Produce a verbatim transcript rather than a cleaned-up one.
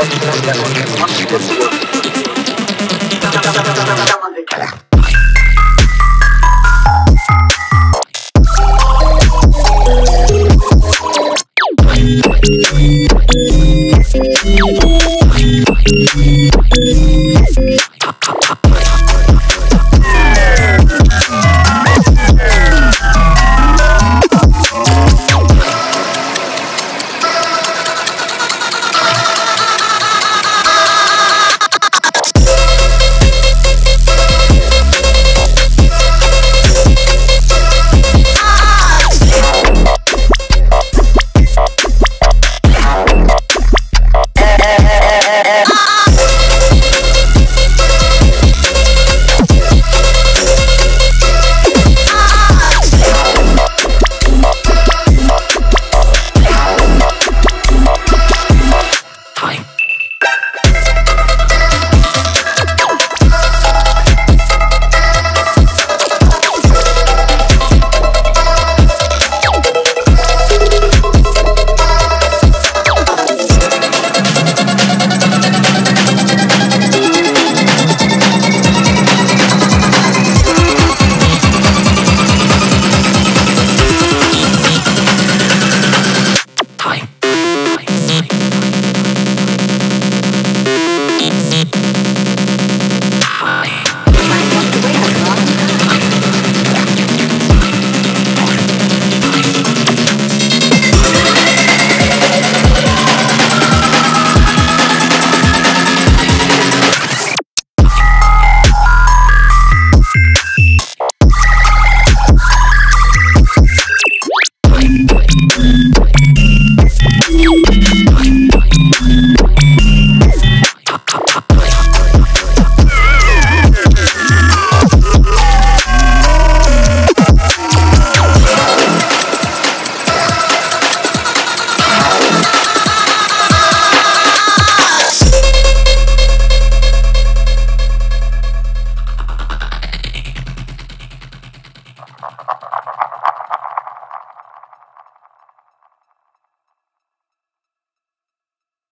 Thank you. We'll be right back.